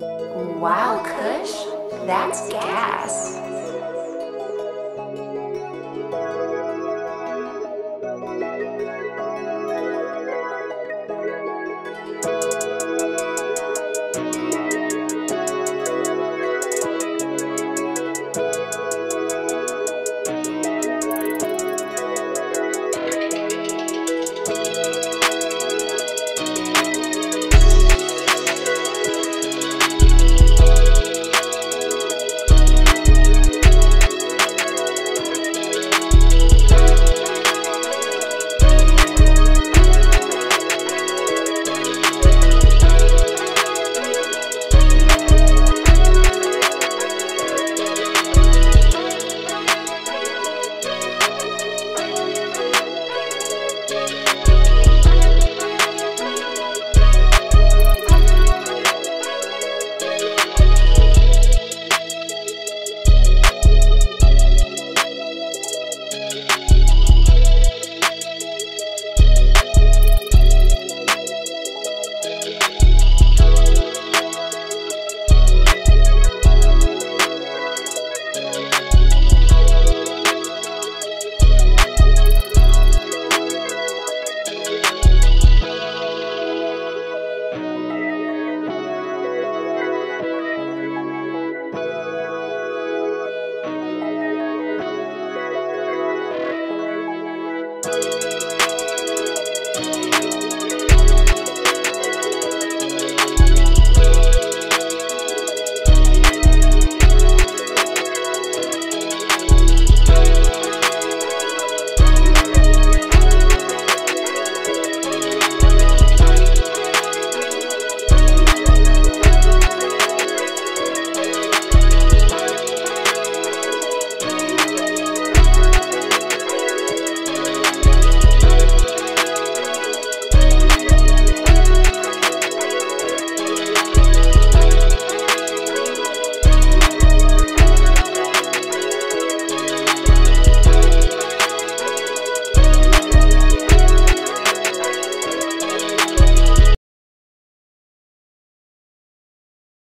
Wow, Kush, that's gas.